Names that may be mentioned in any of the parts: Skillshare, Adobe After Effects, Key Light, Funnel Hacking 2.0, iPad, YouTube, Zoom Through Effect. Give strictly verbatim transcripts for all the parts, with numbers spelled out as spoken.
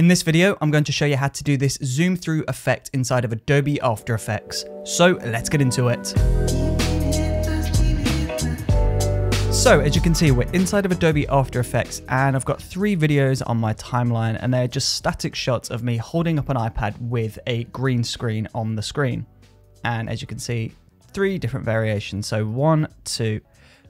In this video, I'm going to show you how to do this zoom through effect inside of Adobe After Effects. So let's get into it. So as you can see, we're inside of Adobe After Effects and I've got three videos on my timeline and they're just static shots of me holding up an iPad with a green screen on the screen. And as you can see, three different variations. So one, two,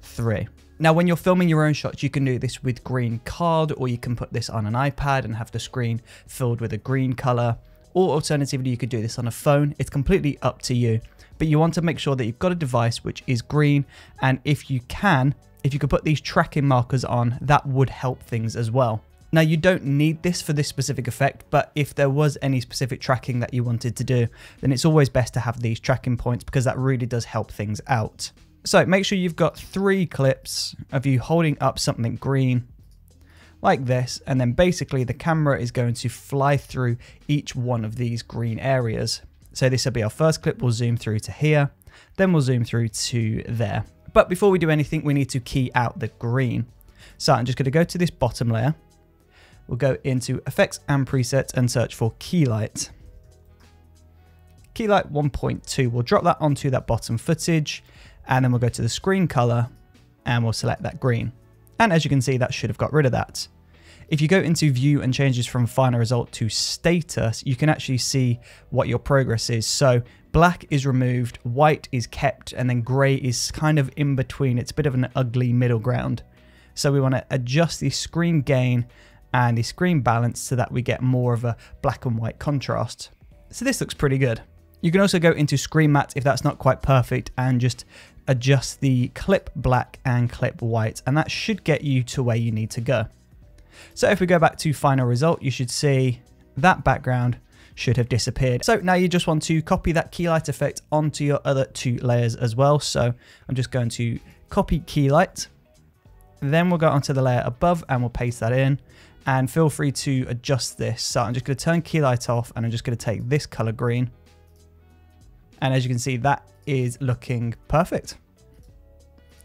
three. Now, when you're filming your own shots, you can do this with green card, or you can put this on an iPad and have the screen filled with a green color. Or alternatively, you could do this on a phone. It's completely up to you, but you want to make sure that you've got a device which is green. And if you can, if you could put these tracking markers on, that would help things as well. Now, you don't need this for this specific effect, but if there was any specific tracking that you wanted to do, then it's always best to have these tracking points because that really does help things out. So make sure you've got three clips of you holding up something green like this, and then basically the camera is going to fly through each one of these green areas. So this will be our first clip. We'll zoom through to here, then we'll zoom through to there. But before we do anything, we need to key out the green. So I'm just going to go to this bottom layer. We'll go into effects and presets and search for Key Light. Key Light one point two, we'll drop that onto that bottom footage, and then we'll go to the screen color and we'll select that green. And as you can see, that should have got rid of that. If you go into view and changes from final result to status, you can actually see what your progress is. So black is removed, white is kept, and then gray is kind of in between. It's a bit of an ugly middle ground. So we want to adjust the screen gain and the screen balance so that we get more of a black and white contrast. So this looks pretty good. You can also go into screen matte if that's not quite perfect and just adjust the clip black and clip white, and that should get you to where you need to go. So if we go back to final result, you should see that background should have disappeared. So now you just want to copy that key light effect onto your other two layers as well. So I'm just going to copy key light, then we'll go onto the layer above and we'll paste that in, and feel free to adjust this. So I'm just going to turn key light off and I'm just going to take this color green. And as you can see, that is looking perfect.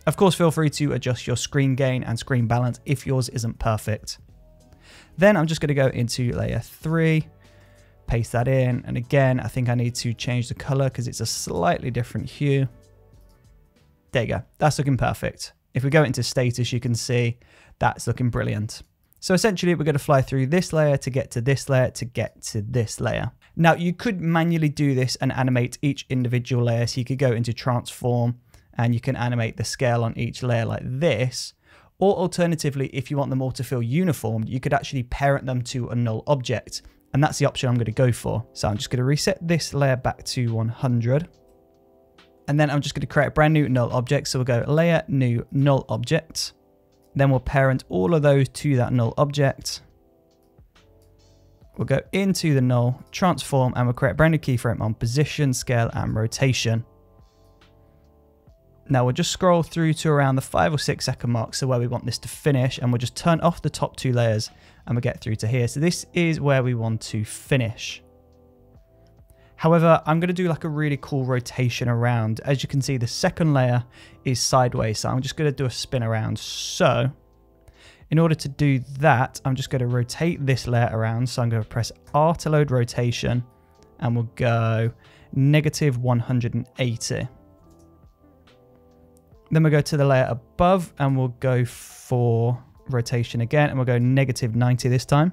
Of course, feel free to adjust your screen gain and screen balance if yours isn't perfect. Then I'm just going to go into layer three, paste that in. And again, I think I need to change the color because it's a slightly different hue. There you go. That's looking perfect. If we go into status, you can see that's looking brilliant. So essentially, we're going to fly through this layer to get to this layer to get to this layer. Now, you could manually do this and animate each individual layer. So you could go into transform and you can animate the scale on each layer like this. Or alternatively, if you want them all to feel uniform, you could actually parent them to a null object. And that's the option I'm going to go for. So I'm just going to reset this layer back to one hundred. And then I'm just going to create a brand new null object. So we'll go layer new null object. Then we'll parent all of those to that null object. We'll go into the null, transform, and we'll create a brand new keyframe on position, scale, and rotation. Now we'll just scroll through to around the five or six second mark, so where we want this to finish, and we'll just turn off the top two layers and we'll get through to here. So this is where we want to finish. However, I'm going to do like a really cool rotation around. As you can see, the second layer is sideways, so I'm just going to do a spin around. So in order to do that, I'm just going to rotate this layer around. So I'm going to press R to load rotation and we'll go negative one hundred eighty. Then we'll go to the layer above and we'll go for rotation again and we'll go negative ninety this time.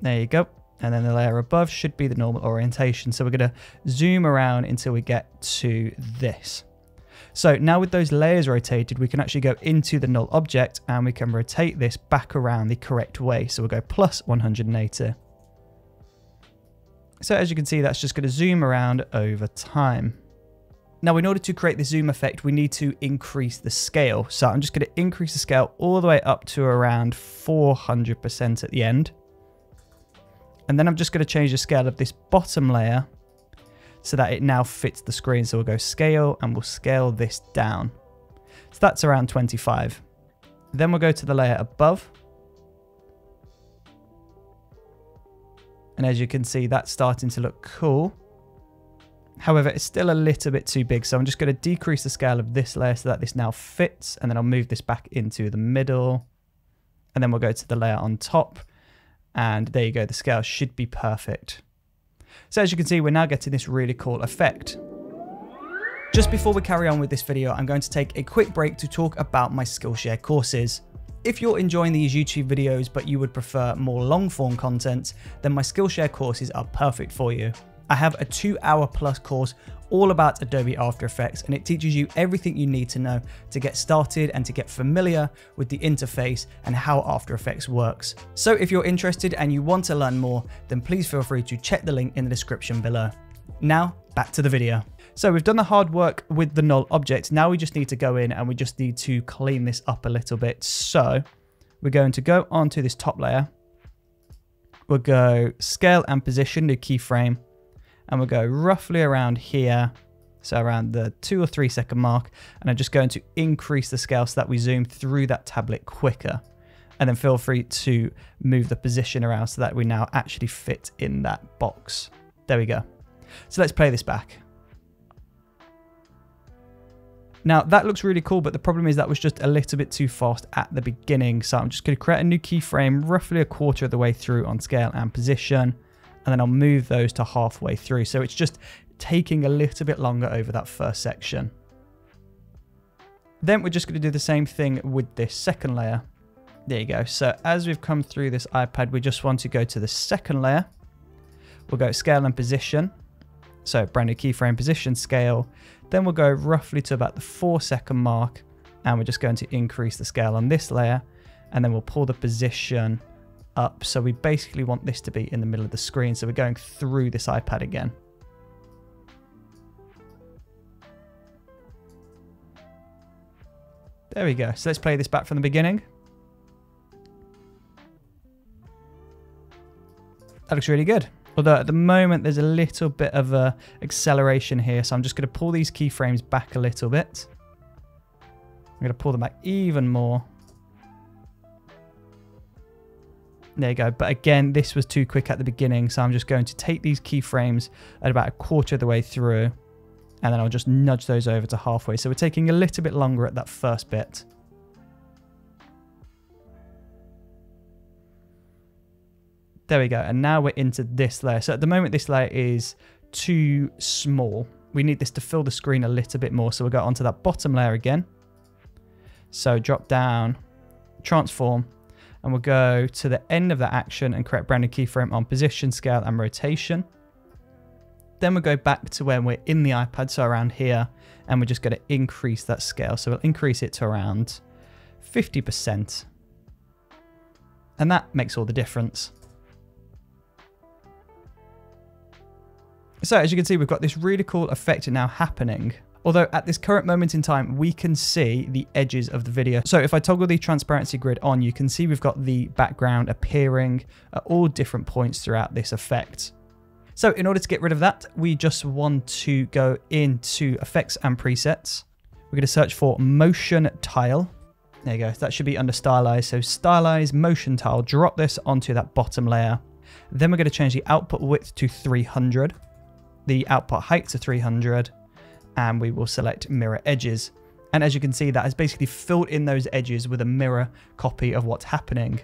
There you go. And then the layer above should be the normal orientation. So we're going to zoom around until we get to this. So now with those layers rotated, we can actually go into the null object and we can rotate this back around the correct way. So we'll go plus one hundred eighty. So as you can see, that's just going to zoom around over time. Now, in order to create the zoom effect, we need to increase the scale. So I'm just going to increase the scale all the way up to around four hundred percent at the end. And then I'm just going to change the scale of this bottom layer so that it now fits the screen. So we'll go scale and we'll scale this down. So that's around twenty-five. Then we'll go to the layer above. And as you can see, that's starting to look cool. However, it's still a little bit too big. So I'm just going to decrease the scale of this layer so that this now fits. And then I'll move this back into the middle. and then we'll go to the layer on top, and there you go, the scale should be perfect. So as you can see, we're now getting this really cool effect. Just before we carry on with this video, I'm going to take a quick break to talk about my Skillshare courses. If you're enjoying these YouTube videos but you would prefer more long-form content, then my Skillshare courses are perfect for you. I have a two-hour plus course all about Adobe After Effects, and it teaches you everything you need to know to get started and to get familiar with the interface and how After Effects works. So if you're interested and you want to learn more, then please feel free to check the link in the description below. Now, back to the video. So we've done the hard work with the null object. Now we just need to go in and we just need to clean this up a little bit. So we're going to go onto this top layer. We'll go scale and position, new keyframe, and we'll go roughly around here. So around the two or three second mark. And I'm just going to increase the scale so that we zoom through that tablet quicker. And then feel free to move the position around so that we now actually fit in that box. There we go. So let's play this back. Now that looks really cool, but the problem is that was just a little bit too fast at the beginning. So I'm just going to create a new keyframe roughly a quarter of the way through on scale and position, and then I'll move those to halfway through. So it's just taking a little bit longer over that first section. Then we're just going to do the same thing with this second layer. There you go. So as we've come through this iPad, we just want to go to the second layer. We'll go scale and position. So brand new keyframe, position, scale. Then we'll go roughly to about the four second mark, and we're just going to increase the scale on this layer, and then we'll pull the position up. So we basically want this to be in the middle of the screen. So we're going through this iPad again. There we go. So let's play this back from the beginning. That looks really good. Although at the moment there's a little bit of a acceleration here, so I'm just going to pull these keyframes back a little bit. I'm going to pull them back even more. There you go. But again, this was too quick at the beginning, so I'm just going to take these keyframes at about a quarter of the way through, and then I'll just nudge those over to halfway. So we're taking a little bit longer at that first bit. There we go. And now we're into this layer. So at the moment, this layer is too small. We need this to fill the screen a little bit more. So we'll go onto that bottom layer again. So drop down, transform, and we'll go to the end of that action and create brand new keyframe on position, scale, and rotation. Then we'll go back to when we're in the iPad, so around here, and we're just going to increase that scale. So we'll increase it to around fifty percent. And that makes all the difference. So as you can see, we've got this really cool effect now happening. Although at this current moment in time, we can see the edges of the video. So if I toggle the transparency grid on, you can see we've got the background appearing at all different points throughout this effect. So in order to get rid of that, we just want to go into effects and presets. We're going to search for motion tile. There you go. That should be under stylized. So stylize motion tile, drop this onto that bottom layer. Then we're going to change the output width to three hundred. The output height to three hundred, and we will select mirror edges. And as you can see, that has basically filled in those edges with a mirror copy of what's happening.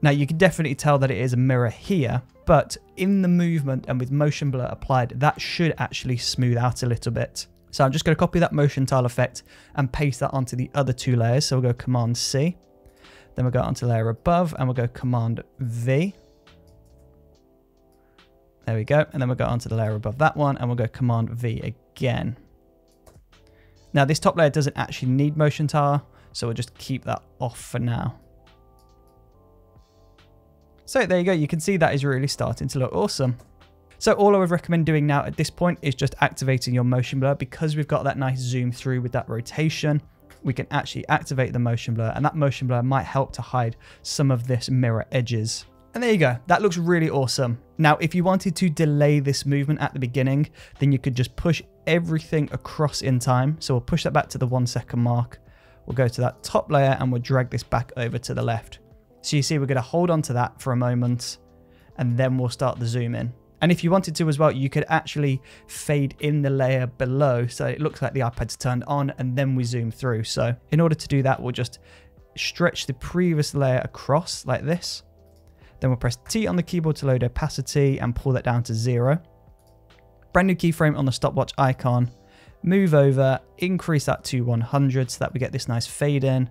Now you can definitely tell that it is a mirror here, but in the movement and with motion blur applied, that should actually smooth out a little bit. So I'm just going to copy that motion tile effect and paste that onto the other two layers. So we'll go Command C, then we'll go onto layer above and we'll go Command V. There we go. And then we'll go onto the layer above that one and we'll go Command V again. Now this top layer doesn't actually need motion tile, so we'll just keep that off for now. So there you go. You can see that is really starting to look awesome. So all I would recommend doing now at this point is just activating your motion blur, because we've got that nice zoom through with that rotation. We can actually activate the motion blur, and that motion blur might help to hide some of this mirror edges. And there you go. That looks really awesome. Now, if you wanted to delay this movement at the beginning, then you could just push everything across in time. So we'll push that back to the one second mark. We'll go to that top layer and we'll drag this back over to the left. So you see, we're going to hold on to that for a moment and then we'll start the zoom in. And if you wanted to as well, you could actually fade in the layer below so it looks like the iPad's turned on and then we zoom through. So in order to do that, we'll just stretch the previous layer across like this. Then we'll press T on the keyboard to load opacity and pull that down to zero. Brand new keyframe on the stopwatch icon. Move over, increase that to one hundred so that we get this nice fade in.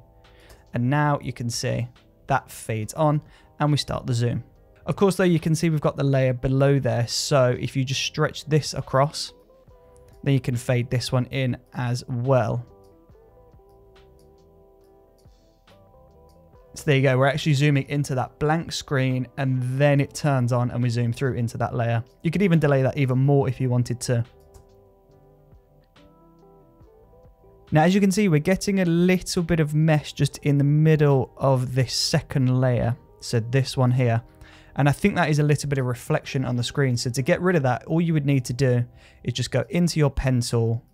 And now you can see that fades on and we start the zoom. Of course, though, you can see we've got the layer below there. So if you just stretch this across, then you can fade this one in as well. So there you go, we're actually zooming into that blank screen and then it turns on and we zoom through into that layer. You could even delay that even more if you wanted to. Now, as you can see, we're getting a little bit of mesh just in the middle of this second layer. So this one here. And I think that is a little bit of reflection on the screen. So to get rid of that, all you would need to do is just go into your pen tool,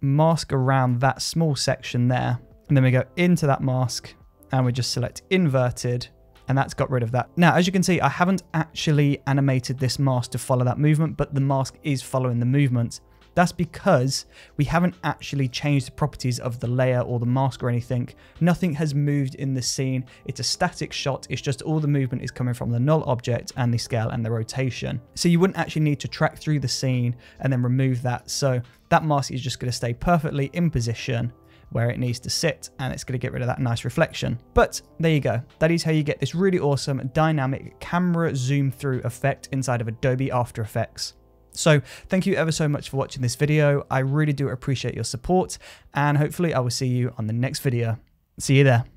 mask around that small section there. And then we go into that mask and we just select inverted. And that's got rid of that. Now, as you can see, I haven't actually animated this mask to follow that movement, but the mask is following the movement. That's because we haven't actually changed the properties of the layer or the mask or anything. Nothing has moved in the scene. It's a static shot. It's just all the movement is coming from the null object and the scale and the rotation. So you wouldn't actually need to track through the scene and then remove that. So that mask is just going to stay perfectly in position where it needs to sit, and it's going to get rid of that nice reflection. But there you go. That is how you get this really awesome dynamic camera zoom through effect inside of Adobe After Effects. So thank you ever so much for watching this video. I really do appreciate your support, and hopefully I will see you on the next video. See you there.